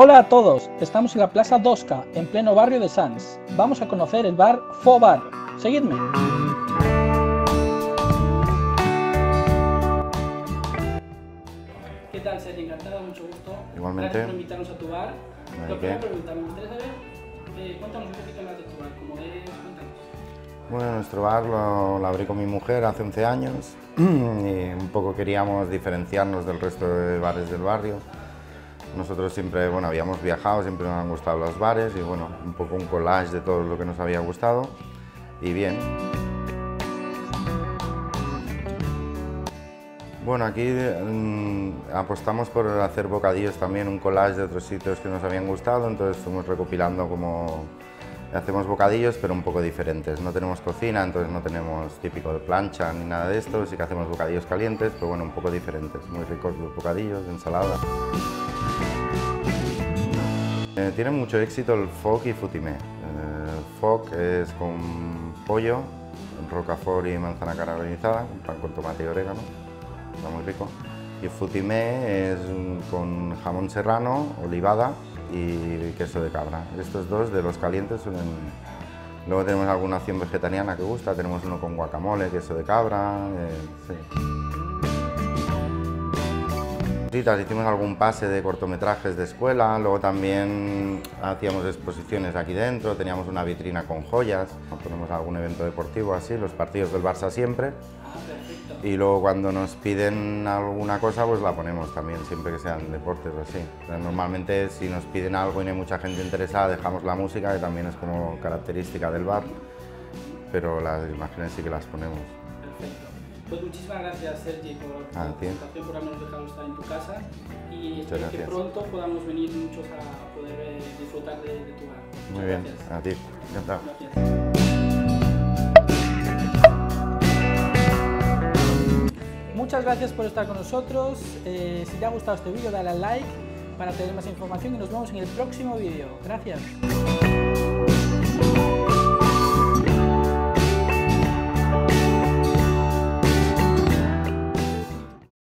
Hola a todos, estamos en la Plaça d'Osca, en pleno barrio de Sants. Vamos a conocer el bar Faux Bar. Seguidme. ¿Qué tal, Sergi? Encantada, mucho gusto. Igualmente. Gracias por invitarnos a tu bar. Lo primero pregunta, me gustaría saber, cuéntanos un poquito más de tu bar, cómo es, cuéntanos. Bueno, nuestro bar lo abrí con mi mujer hace 11 años y un poco queríamos diferenciarnos del resto de bares del barrio. Nosotros siempre, bueno, habíamos viajado, siempre nos han gustado los bares y bueno, un poco un collage de todo lo que nos había gustado y bien. Bueno, aquí apostamos por hacer bocadillos también, un collage de otros sitios que nos habían gustado, entonces fuimos recopilando como hacemos bocadillos pero un poco diferentes. No tenemos cocina, entonces no tenemos típico de plancha ni nada de esto, sí que hacemos bocadillos calientes, pero bueno, un poco diferentes, muy ricos los bocadillos, ensalada. Tiene mucho éxito el foc y futimé. Foc es con pollo, rocafort y manzana caramelizada, un pan con tomate y orégano, está muy rico. Y futimé es con jamón serrano, olivada y queso de cabra. Estos dos de los calientes suelen... Luego tenemos alguna opción vegetariana que gusta, tenemos uno con guacamole, queso de cabra, sí. Hicimos algún pase de cortometrajes de escuela, luego también hacíamos exposiciones aquí dentro, teníamos una vitrina con joyas, ponemos algún evento deportivo así, los partidos del Barça siempre. Ah, y luego cuando nos piden alguna cosa pues la ponemos también, siempre que sean deportes o así. Normalmente si nos piden algo y no hay mucha gente interesada dejamos la música, que también es como característica del bar, pero las imágenes sí que las ponemos. Perfecto. Pues muchísimas gracias, Sergi, por la invitación, por habernos dejado estar en tu casa y espero que pronto podamos venir muchos a poder disfrutar de tu bar. Muy bien, gracias. A ti, encantado. Gracias. Muchas gracias por estar con nosotros. Si te ha gustado este vídeo, dale al like para tener más información y nos vemos en el próximo vídeo. Gracias.